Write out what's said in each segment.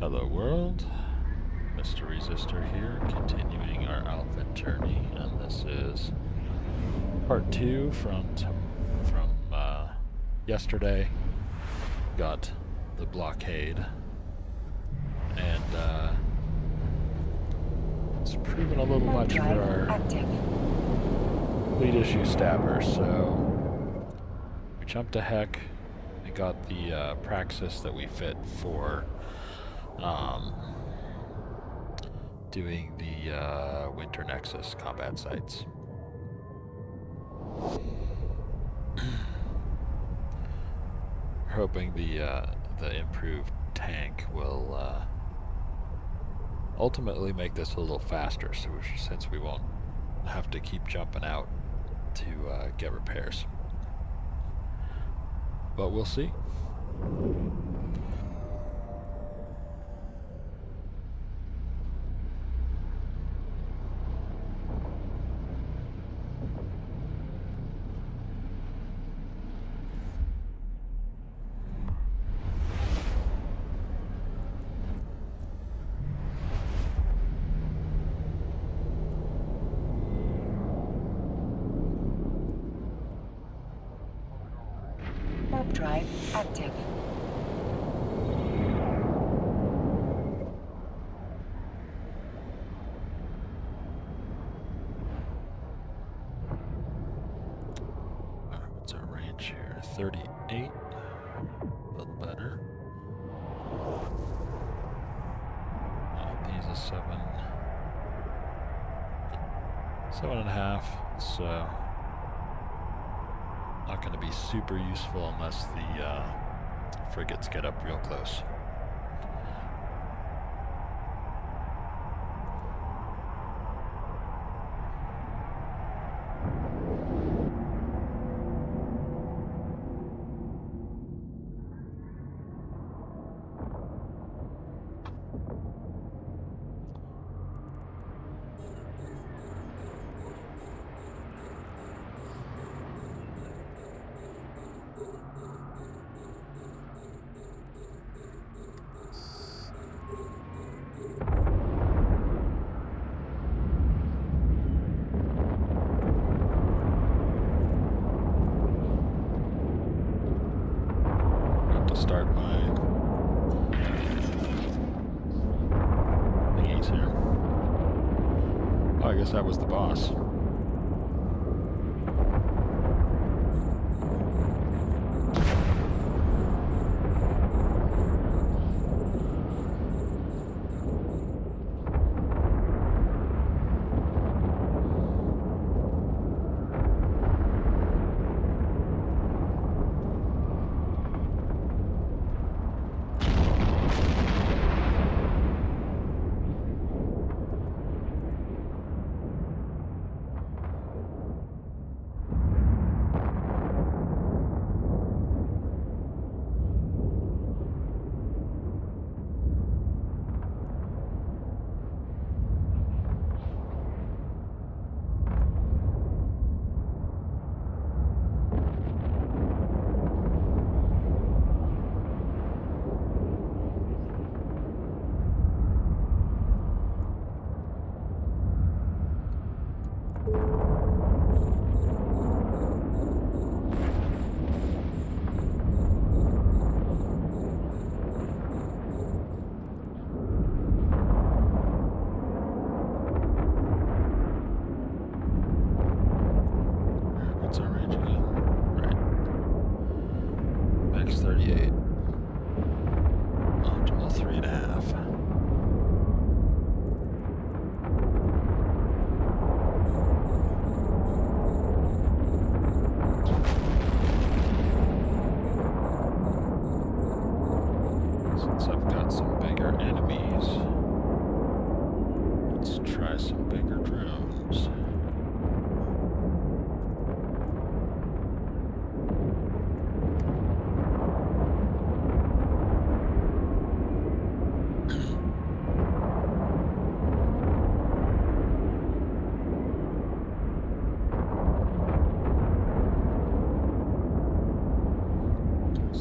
Hello world, Mr. Resistor here, continuing our outfit journey, and this is part 2 from yesterday. Got the blockade, and it's proven a little much for our fleet issue stabber, so we jumped a heck and got the Praxis that we fit for doing the Winter Nexus combat sites. We're hoping the improved tank will ultimately make this a little faster, so since we won't have to keep jumping out to get repairs. But we'll see. Super useful unless the frigates get up real close. That was the boss.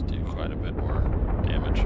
Do quite a bit more damage.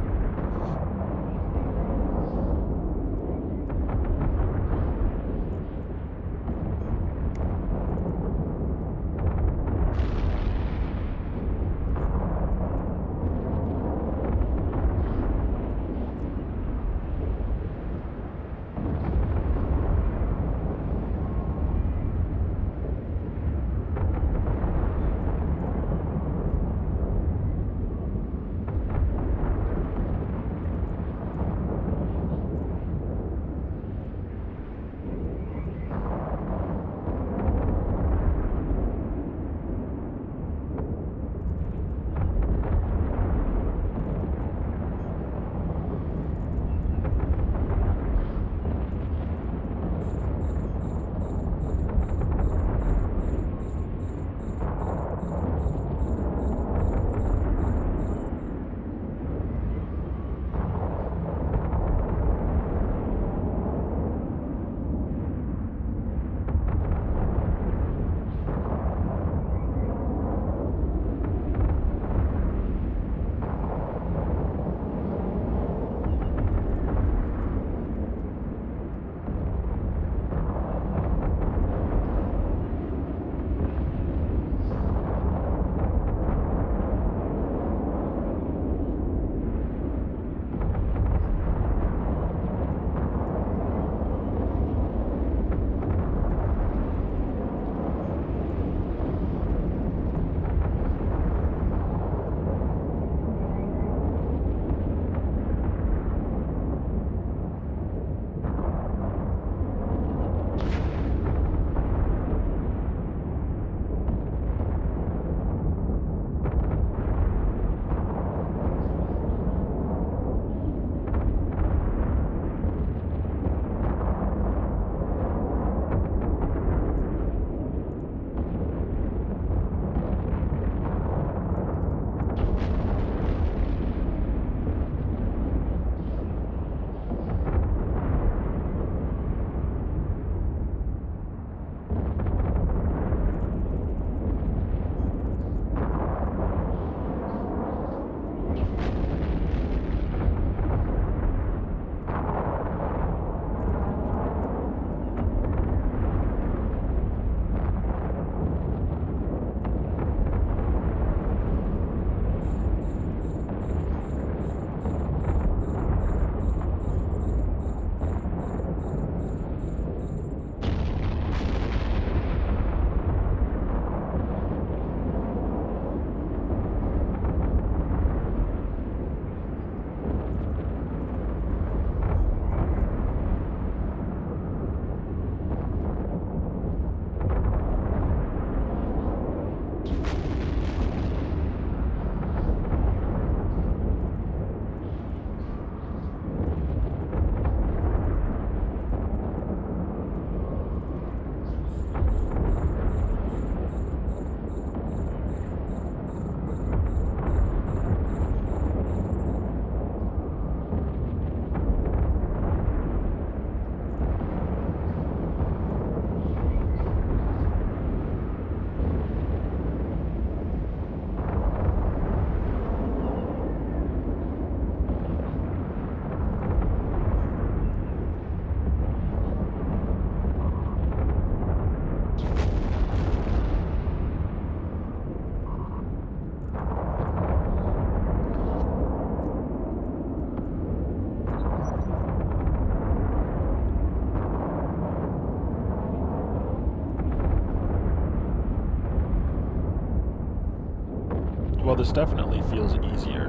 this definitely feels easier.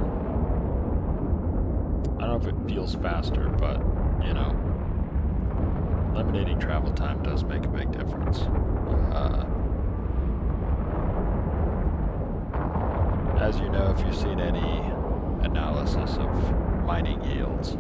I don't know if it feels faster, but, you know, eliminating travel time does make a big difference. As you know, if you've seen any analysis of mining yields,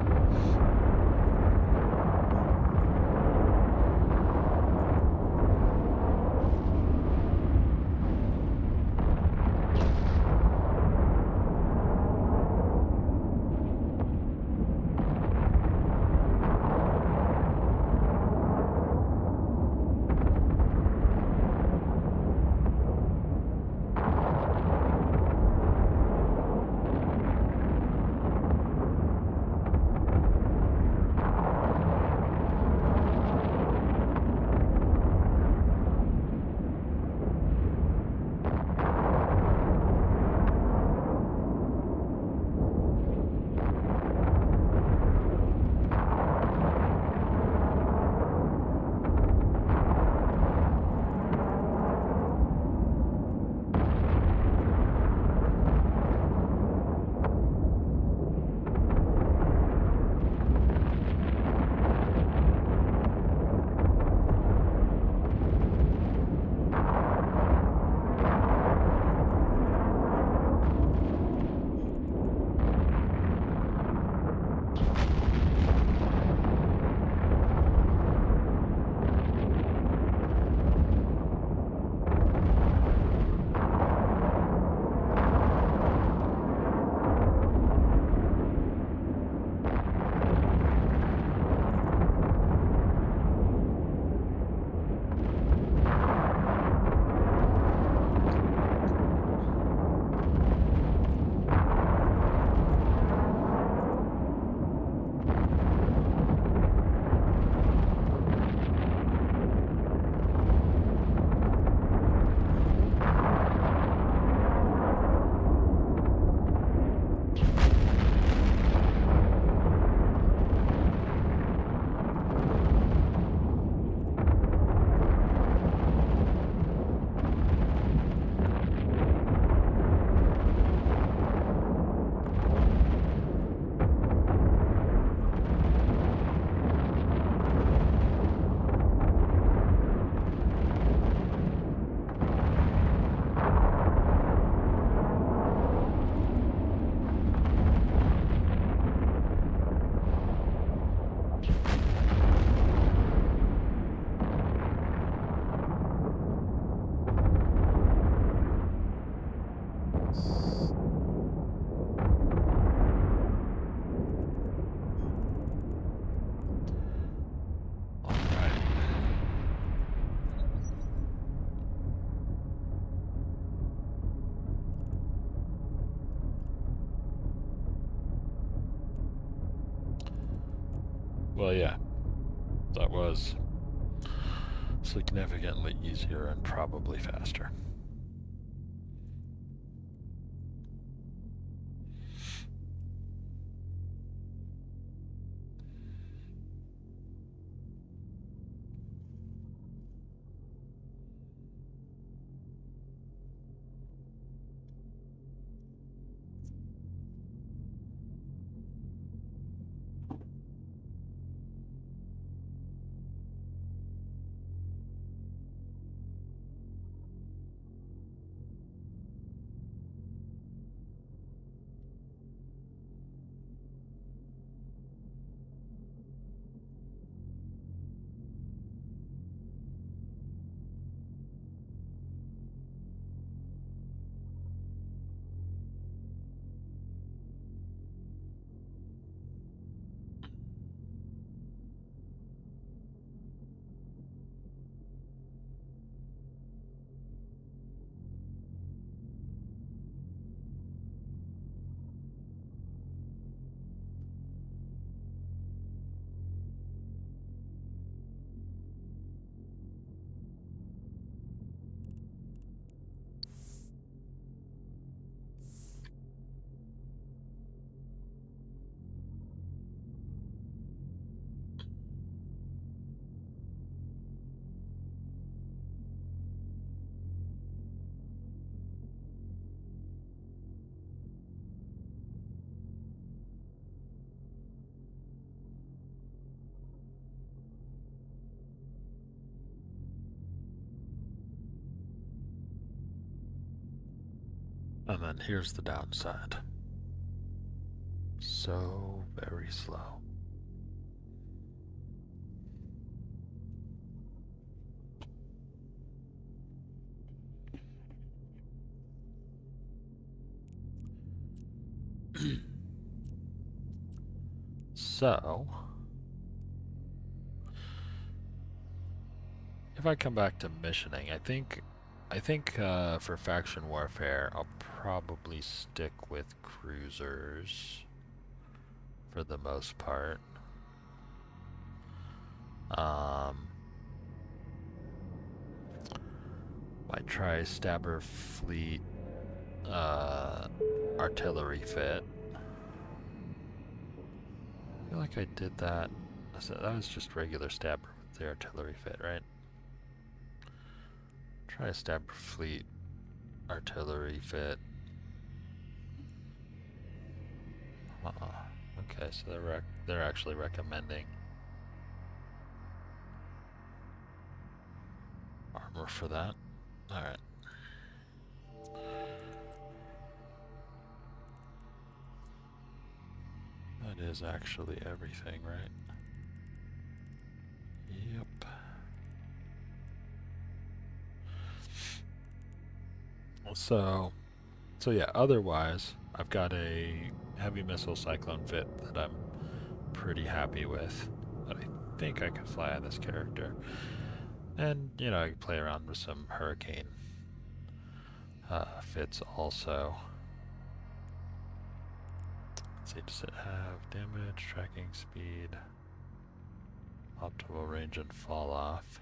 well, yeah, that was significantly easier and probably faster. And then here's the downside. So very slow. So, if I come back to missioning, I think for Faction Warfare, I'll probably stick with cruisers for the most part. Might try Stabber Fleet, Artillery Fit. I feel like I did that. So that was just regular Stabber with the Artillery Fit, right? Try a Stabber Fleet, Artillery Fit. Okay, so they're actually recommending armor for that. All right. That is actually everything, right? Yep. So yeah, otherwise, I've got a heavy missile Cyclone Fit that I'm pretty happy with, that I think I can fly on this character. And, you know, I can play around with some Hurricane fits also. Let's see, does it have damage, tracking speed, optimal range, and fall off?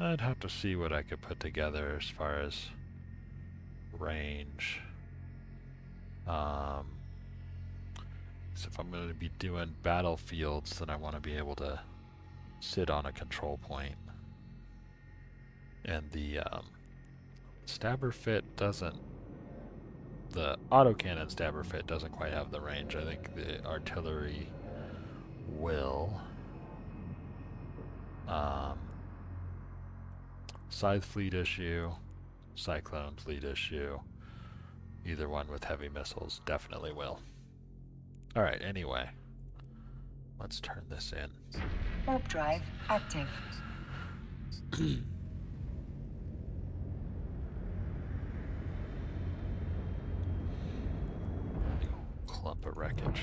I'd have to see what I could put together as far as range. So if I'm going to be doing battlefields, then I want to be able to sit on a control point. And the Stabber Fit doesn't... The autocannon Stabber Fit doesn't quite have the range. I think the artillery will. Scythe Fleet Issue, Cyclone Fleet Issue, either one with heavy missiles definitely will. Alright, anyway, let's turn this in. Warp drive active. Clump of wreckage.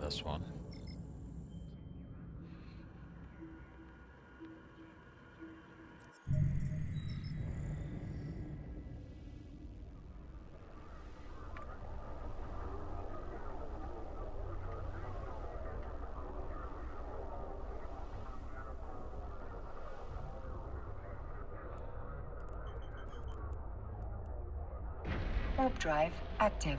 This one. warp drive active.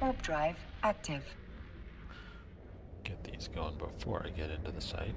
Warp drive active. Get these going before I get into the site.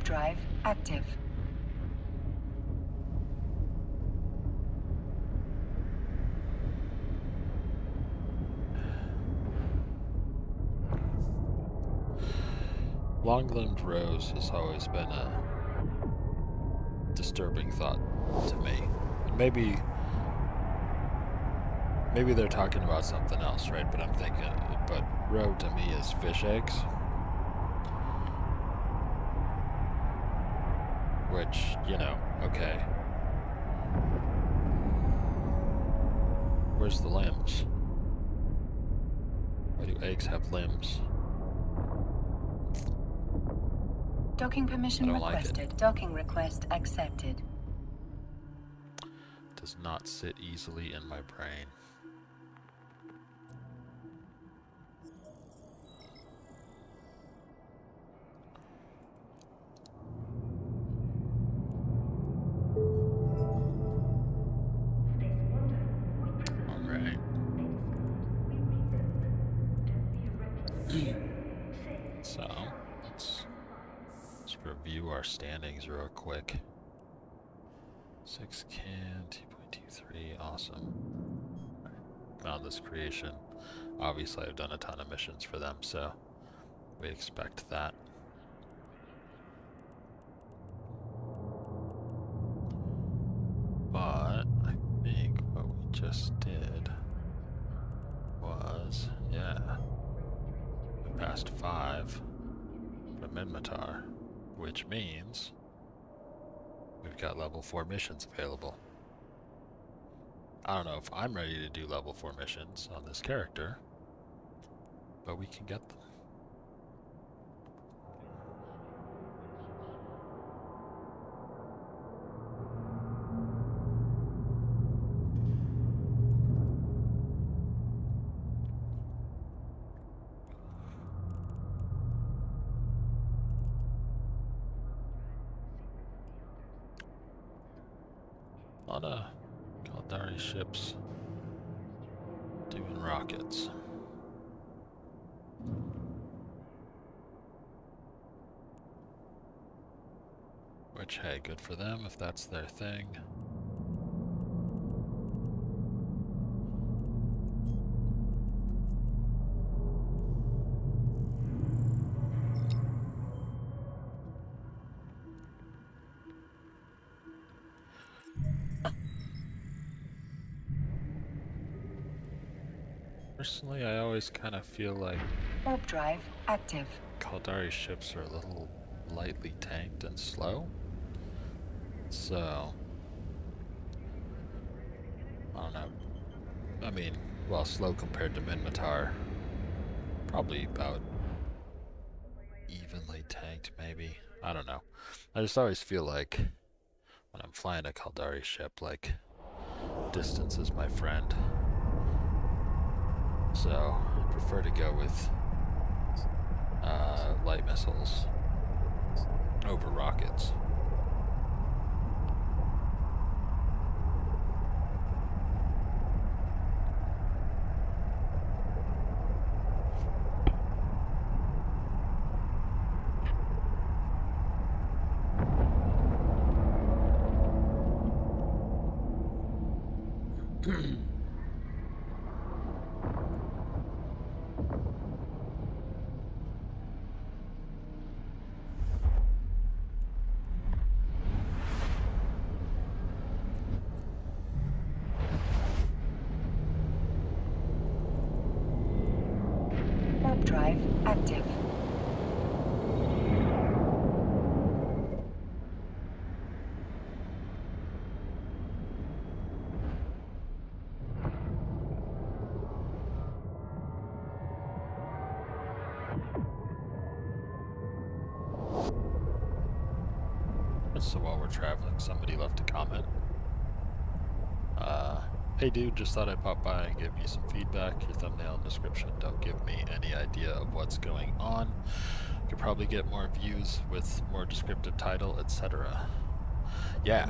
warp drive active. Long-limbed Rose has always been a disturbing thought to me. And maybe they're talking about something else, right? But I'm thinking, but Roe to me is fish eggs, which, you know, okay. Where's the limbs? Why do eggs have limbs? Docking permission requested. Like docking request accepted. Does not sit easily in my brain. Standings real quick. 6 can, 2.23, awesome. Right. On this creation, obviously I've done a ton of missions for them, so we expect that. But I think what we just did was, yeah, we passed 5 from Minmatar. Which means we've got level 4 missions available. I don't know if I'm ready to do level 4 missions on this character, but we can get them. A lot of Caldari ships doing rockets. Which, hey, good for them if that's their thing. Personally, I always kind of feel like warp drive active. Caldari ships are a little lightly tanked and slow, so I don't know. I mean, well, slow compared to Minmatar, probably about evenly tanked, maybe. I don't know. I just always feel like when I'm flying a Caldari ship, like distance is my friend. So I prefer to go with light missiles over rockets. So while we're traveling, somebody left a comment. Hey dude, just thought I'd pop by and give you some feedback. Your thumbnail and description don't give me any idea of what's going on. Could probably get more views with more descriptive title, etc. Yeah,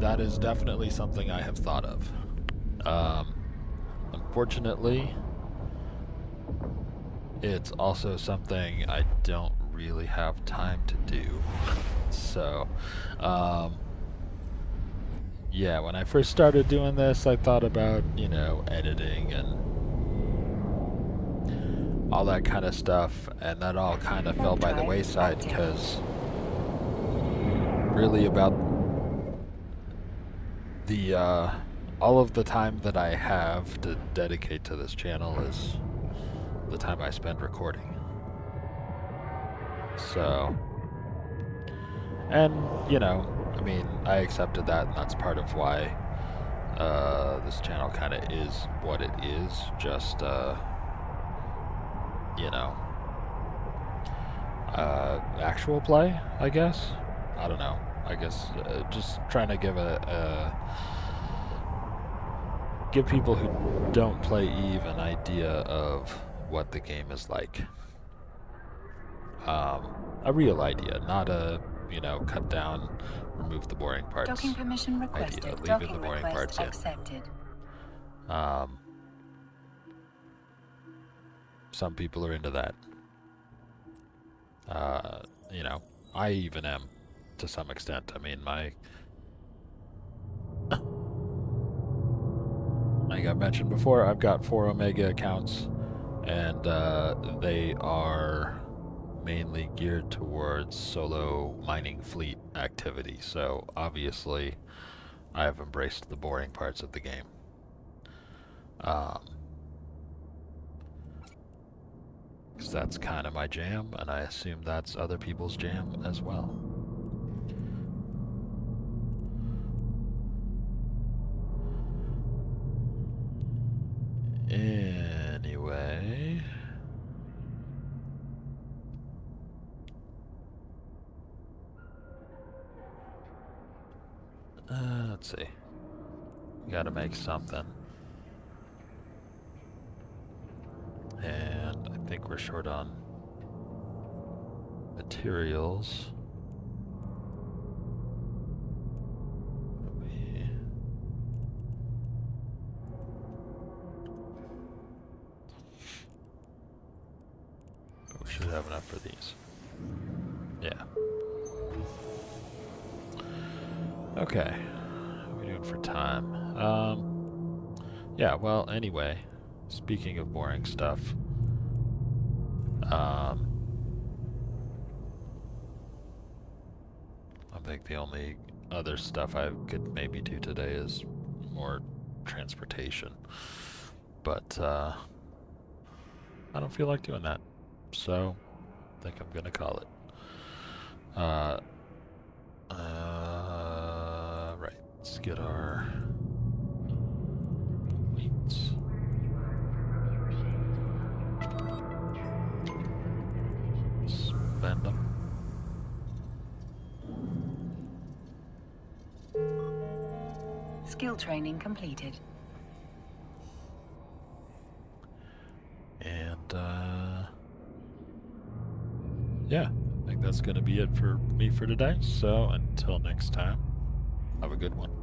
that is definitely something I have thought of. Unfortunately, it's also something I don't really have time to do. So, yeah, when I first started doing this, I thought about, you know, editing and all that kind of stuff, and that all kind of fell by the wayside because really about the, all of the time that I have to dedicate to this channel is the time I spend recording. So, and, you know, I mean, I accepted that, and that's part of why this channel kind of is what it is, just, you know, actual play, I guess? I don't know. I guess just trying to give give people who don't play EVE an idea of what the game is like. A real idea, not a, you know, cut down, remove the boring parts. Docking permission requested. Idea, leaving the boring parts accepted. In. Some people are into that. You know, I even am to some extent. I mean, like I mentioned before, I've got 4 Omega accounts, and they are mainly geared towards solo mining fleet activity, so obviously I've embraced the boring parts of the game. Because that's kind of my jam, and I assume that's other people's jam as well. Anyway... let's see. We gotta make something. And I think we're short on materials. We should have enough for these. Yeah. Okay, what are we doing for time? Yeah, well, anyway, speaking of boring stuff, I think the only other stuff I could maybe do today is more transportation, but I don't feel like doing that, so I think I'm gonna call it. Let's get our weights. Spend them. Skill training completed. And, yeah, I think that's going to be it for me for today. So until next time, have a good one.